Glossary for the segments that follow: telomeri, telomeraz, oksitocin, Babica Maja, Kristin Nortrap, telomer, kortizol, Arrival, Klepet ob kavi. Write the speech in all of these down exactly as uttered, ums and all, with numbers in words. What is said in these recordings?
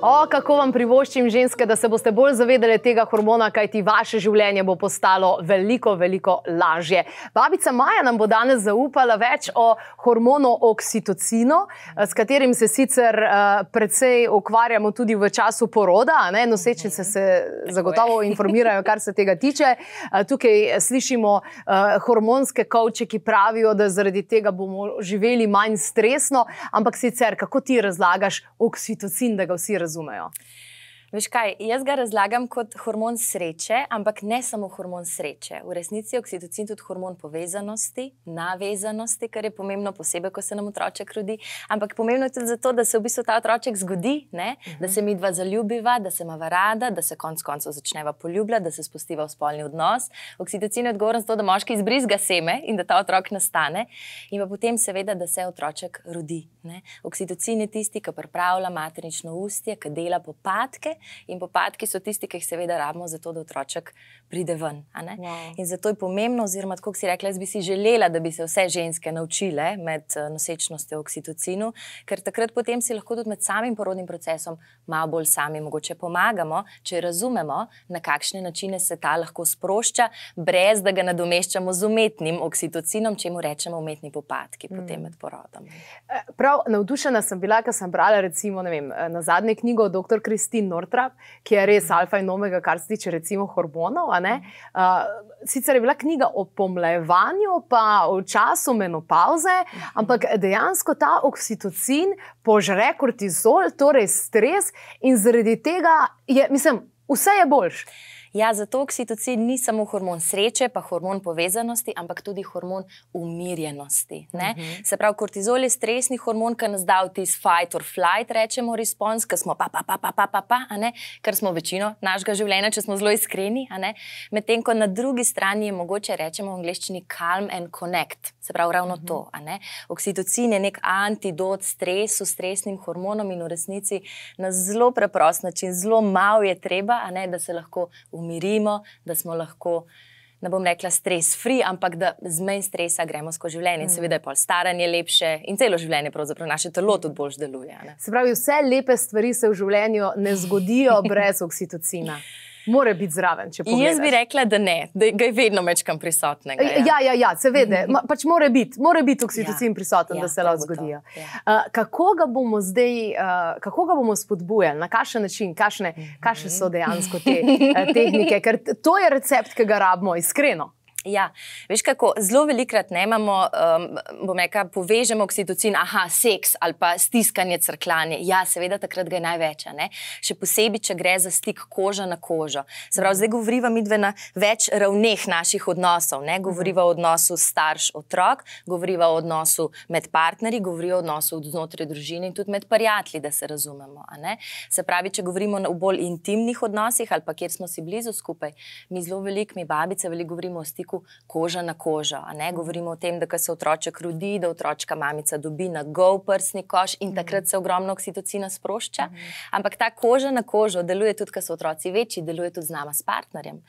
O, kako vam privoščim, ženske, da se boste bolj zavedali tega hormona, kajti vaše življenje bo postalo veliko, veliko lažje. Babica Maja nam bo danes zaupala več o hormonu oksitocinu, s katerim se sicer precej ukvarjamo tudi v času poroda, ne? Nosečnice se zagotovo informirajo, kar se tega tiče. Tukaj slišimo hormonske kovče, ki pravijo, da zaradi tega bomo živeli manj stresno, ampak sicer, kako ti razlagaš oksitocin, da ga vsi razlagajo? Razumejo. Veš kaj, jaz ga razlagam kot hormon sreče, ampak ne samo hormon sreče. V resnici je oksitocin tudi hormon povezanosti, navezanosti, kar je pomembno posebej, ko se nam otroček rodi, ampak pomembno je tudi zato, da se v bistvu ta otroček zgodi, ne? Uh-huh. Da se mi dva zaljubiva, da se mava rada, da se konc koncev začneva poljubljati, da se spustiva v spolni odnos. Oksitocin je odgovoren za to, da moški izbrizga seme in da ta otrok nastane in pa potem seveda, da se otroček rodi. Ne? Oksitocin je tisti, ki pripravlja maternično ustje, ki dela popadke, in popadki so tisti, ki jih seveda rabimo zato, da otroček pride ven. A ne? Wow. In zato je pomembno, oziroma tako si rekla, jaz bi si želela, da bi se vse ženske naučile med nosečnostjo oksitocinu, ker takrat potem si lahko tudi med samim porodnim procesom malo bolj sami mogoče pomagamo, če razumemo, na kakšne načine se ta lahko sprošča, brez da ga nadomeščamo z umetnim oksitocinom, čemu rečemo umetni popadki mm. potem med porodom. Prav navdušena sem bila, ker sem brala recimo, ne vem, na zadnje knjigo doktor Kristin Nortrap, ki je res alfa in omega, kar se tiče recimo hormonov. A ne? Uh, sicer je bila knjiga o pomlajevanju, pa o času menopauze, ampak dejansko ta oksitocin požre kortizol, torej stres, in zaradi tega je, mislim, vse je boljš. Ja, zato oksitocin ni samo hormon sreče, pa hormon povezanosti, ampak tudi hormon umirjenosti. Ne? Uh-huh. Se pravi, kortizol je stresni hormon, ki nas da v tis fight or flight, rečemo response, ki smo pa, pa, pa, pa, pa, pa, pa, a ne? Kar smo večino našega življenja, če smo zelo iskreni, a ne? Medtem, ko na drugi strani je mogoče, rečemo v angleščini calm and connect, se pravi ravno uh-huh. to, a ne? Oksitocin je nek antidot stresu, stresnim hormonom in v resnici na zelo preprost način, zelo malo je treba, a ne? Da se lahko umirimo, da smo lahko, ne bom rekla stres free, ampak da z manj stresa gremo skozi življenje. In seveda je pol staranje lepše in celo življenje pravzaprav naše telo tudi bolj deluje. Ne? Se pravi, vse lepe stvari se v življenju ne zgodijo brez oksitocina. Mora biti zraven, če pogledaš. Jaz bi rekla, da ne, da ga je vedno mečkam prisotnega. Ja, ja, ja, ja seveda. Ma, pač mora biti, mora biti oksitocin ja, prisoten, ja, da se lahko zgodijo. Ja. Uh, kako ga bomo zdaj, uh, kako ga bomo spodbujali, na kakšen način, kakšne, kakšne so dejansko te uh, tehnike, ker to je recept, ki ga rabimo, iskreno. Ja, veš kako, zelo velikrat ne imamo, um, bom rekla, povežemo oksitocin, aha, seks ali pa stiskanje, crkljanje. Ja, seveda takrat ga je največ, ne? Še posebej, če gre za stik koža na kožo. Se pravi, zdaj govoriva midve na več ravneh naših odnosov, ne? Govoriva o odnosu starš-otrok, govoriva o odnosu med partnerji, govoriva o odnosu znotraj družine in tudi med prijatelji, da se razumemo, a ne? Se pravi, če govorimo o bolj intimnih odnosih ali pa kjer smo si blizu skupaj, mi zelo veliko, mi babice, veliko govorimo o stiku koža na kožo. A ne? Govorimo o tem, da ko se otroček rodi, da otročka mamica dobi na gol prsni koš in takrat se ogromno oksitocina sprošča. Mm. Ampak ta koža na kožo deluje tudi, ko so otroci večji, deluje tudi z nama, s partnerjem.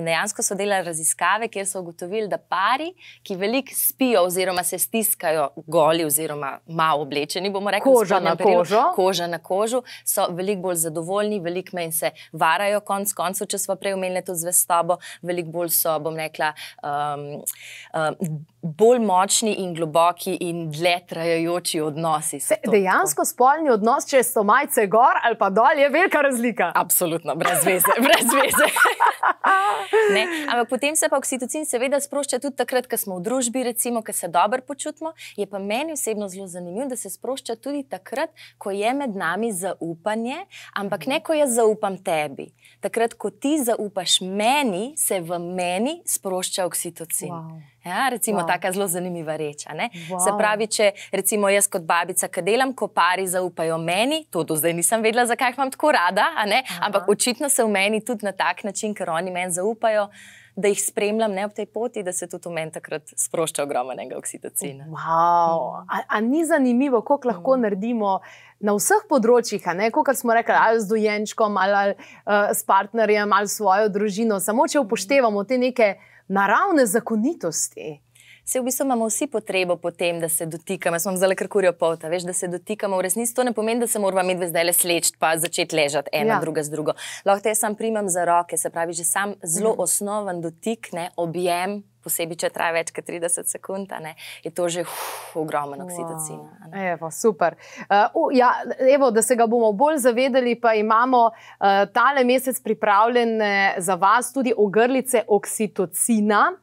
In dejansko so delali raziskave, kjer so ugotovili, da pari, ki veliko spijo oziroma se stiskajo goli oziroma malo oblečeni, bomo rekli, koža na kožo, koža na kožu, so veliko bolj zadovoljni, veliko manj se varajo konc koncev, če smo prej omenili tudi zvestobo, veliko bolj so, bom rekla, Um, um, bolj močni in globoki in dlje trajajoči odnosi. Se, to, dejansko tako. Spolni odnos, če so majce gor ali pa dol, je velika razlika. Absolutno, brez veze. Brez veze. Ne? Ampak potem se pa oksitocin seveda sprošča tudi takrat, ko smo v družbi, recimo, ko se dobro počutimo. Je pa meni osebno zelo zanimivo, da se sprošča tudi takrat, ko je med nami zaupanje, ampak ne, ko jaz zaupam tebi. Takrat, ko ti zaupaš meni, se v meni sprošča oksitocin. Wow. Ja, recimo, wow. Taka zelo zanimiva reč. Wow. Se pravi, če recimo jaz kot babica, ki delam, ko pari zaupajo meni, to do zdaj nisem vedela, zakaj imam tako rada, a ne? Ampak očitno se v meni tudi na tak način, ker oni meni zaupajo, da jih spremljam ne, ob tej poti, da se tudi v meni takrat sprošča ogromnega oksitocina. Wow. A, a ni zanimivo, koliko lahko mm. naredimo na vseh področjih, kot smo rekli, ali z dojenčkom, ali, ali uh, s partnerjem, ali svojo družino, samo če upoštevamo te neke naravne zakonitosti. Se v bistvu imamo vsi potrebo po tem, da se dotikamo, jaz imam zdaj krkurjo polta, veš, da se dotikamo, v resnici to ne pomeni, da se moramo medve zdaj le sleči, pa začeti ležati ena, ja. druga z drugo. Lahko jaz sam primam za roke, se pravi, že sam zelo mhm. osnoven dotik, ne, objem, posebej, če traja več kot trideset sekund, ne, je to že uf, ogromen oksitocin. Wow. Evo, super. Uh, ja, evo, da se ga bomo bolj zavedali, pa imamo uh, tale mesec pripravljene za vas tudi ogrlice oksitocina.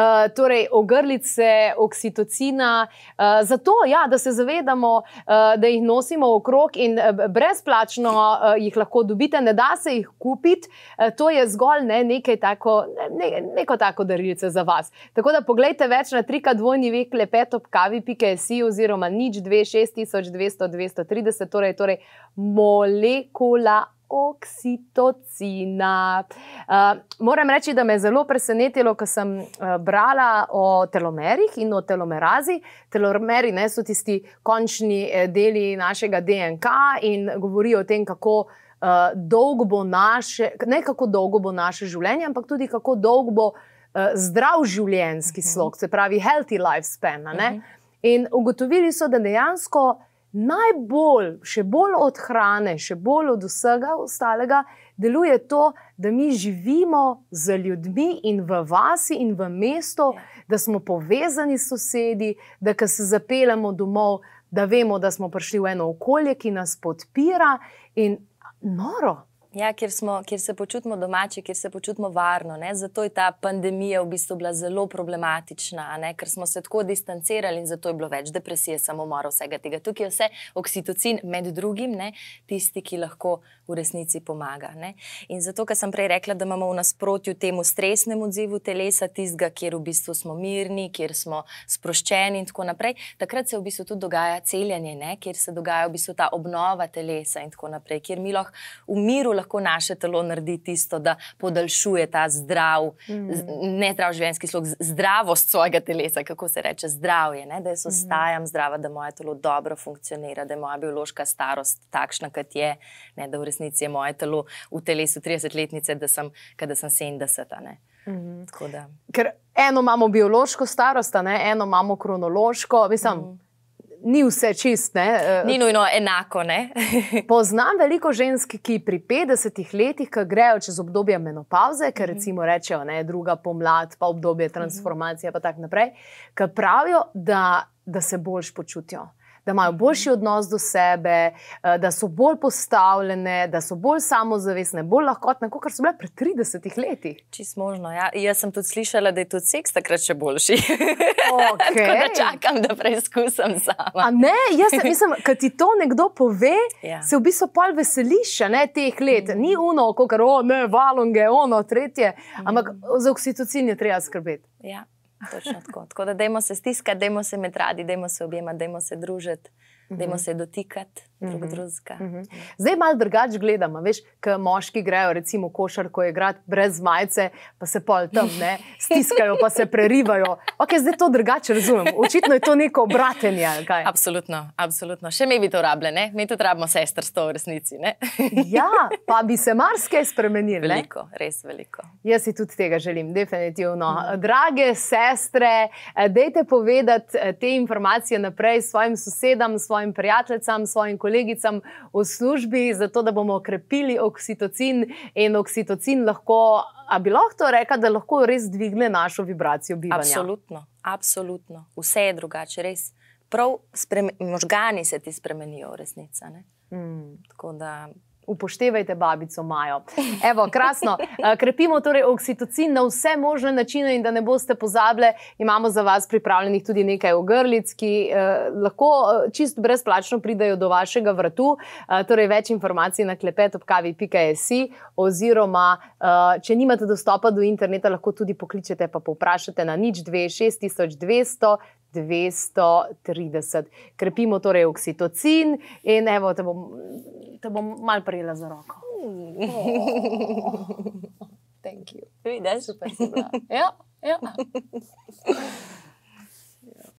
Uh, torej, ogrlice oksitocina, uh, zato, ja, da se zavedamo, uh, da jih nosimo okrog in brezplačno uh, jih lahko dobite, ne da se jih kupiti, uh, to je zgolj ne, nekaj tako, ne, neko tako darilice za vas. Tako da poglejte več na trikrat dvojni ve klepet ob kavi pika es i oziroma nič dve šest tisoč dvesto dvesto trideset, torej, torej molekula oksitocina. Uh, moram reči, da me je zelo presenetilo, ko sem uh, brala o telomerih in o telomerazi. Telomeri ne, so tisti končni deli našega de en ka in govorijo o tem, kako uh, dolgo bo naše, ne kako dolgo bo naše življenje, ampak tudi kako dolgo bo uh, zdrav življenjski uh-huh. slog, se pravi healthy lifespan. Uh-huh. In ugotovili so, da dejansko najbolj, še bolj od hrane, še bolj od vsega ostalega, deluje to, da mi živimo z ljudmi in v vasi in v mestu, da smo povezani s sosedi, da ko se zapeljemo domov, da vemo, da smo prišli v eno okolje, ki nas podpira in noro. Ja, kjer, smo, kjer se počutimo domači, kjer se počutimo varno. Ne? Zato je ta pandemija v bistvu bila zelo problematična, ne? Ker smo se tako distancirali in zato je bilo več depresije, samomora, vsega tega. Tukaj je vse oksitocin med drugim, ne? Tisti, ki lahko v resnici pomaga. Ne? In zato, ker sem prej rekla, da imamo v nasprotju temu stresnemu odzivu telesa, tistega, kjer v bistvu smo mirni, kjer smo sproščeni in tako naprej, takrat se v bistvu tudi dogaja celjenje, ne? Kjer se dogaja v bistvu ta obnova telesa in tako naprej, kjer mi lahko v miru lahko naše telo naredi tisto, da podaljšuje ta zdrav, mm. ne zdrav življenjski slog, zdravost svojega telesa, kako se reče, zdravje, ne? Da jaz ostajam mm. zdrava, da moje telo dobro funkcionira, da je moja biološka starost takšna, kot je, ne? Da v resnici je moje telo v telesu tridesetletnice, da sem, kada sem sedemdeseta, ne? Mm. Tako da. Ker eno imamo biološko starost, ne? Eno imamo kronološko, mislim, mm. ni vse čist, ne? Ni nujno enako, ne? Poznam veliko žensk, ki pri petdesetih letih, ki grejo čez obdobje menopauze, ker recimo rečejo, ne, druga pomlad, pa obdobje transformacije, pa tak naprej, ki pravijo, da, da se boljš počutijo, da imajo boljši odnos do sebe, da so bolj postavljene, da so bolj samozavestne, bolj lahkotne, kot so bile pred tridesetimi leti. Čist možno, ja. Jaz sem tudi slišala, da je tudi seks takrat še boljši. Okay. Tako da čakam, da preizkusam sama. A ne, jaz sem, mislim, kad ti to nekdo pove, ja. Se v bistvu pol veseliš, ne, teh let. Ni uno, kakor, o, ne, valonge, ono, tretje, mm. ampak za oksitocin je treba skrbeti. Ja. Točno tako. Tako da dajmo se stiskati, dajmo se med radi, dajmo se objemati, dajmo se družiti, dajmo se dotikati drug drugega. Zdaj malo drugače gledamo, veš, ko moški grejo recimo košarko igrat brez majice, pa se pol tam, ne, stiskajo, pa se prerivajo. Ok, zdaj to drugače razumem. Očitno je to neko obratenje, ali kaj? Absolutno, absolutno. Še mi bi to rabile, ne? Mi tudi rabimo sestrstvo v resnici, ne? Ja, pa bi se marsikaj spremenili, ne? Veliko, res veliko. Jaz si tudi tega želim, definitivno. Drage sestre, dejte povedati te informacije naprej svojim sosedam, svojim prijateljcam, svojim kolegicam v službi, zato da bomo okrepili oksitocin in oksitocin lahko, a bi lahko to rekla, da lahko res dvigne našo vibracijo bivanja? Absolutno, absolutno. Vse je drugače, res. Prav možgani se ti spremenijo v resnici, ne? Mm. Tako da Upoštevajte babico Majo. Evo, krasno. Krepimo torej oksitocin na vse možne načine in da ne boste pozabile, imamo za vas pripravljenih tudi nekaj ogrlic, ki eh, lahko čist brezplačno pridajo do vašega vratu. Eh, torej več informacij na klepet ob kavi pika es oziroma, eh, če nimate dostopa do interneta, lahko tudi pokličete pa povprašate na nič dva šest tisoč dvesto dvesto trideset. Krepimo torej oksitocin in evo, te bom, te bom malo prijela za roko. Oh. Thank you. Vidiš, super si bila. Ja, ja.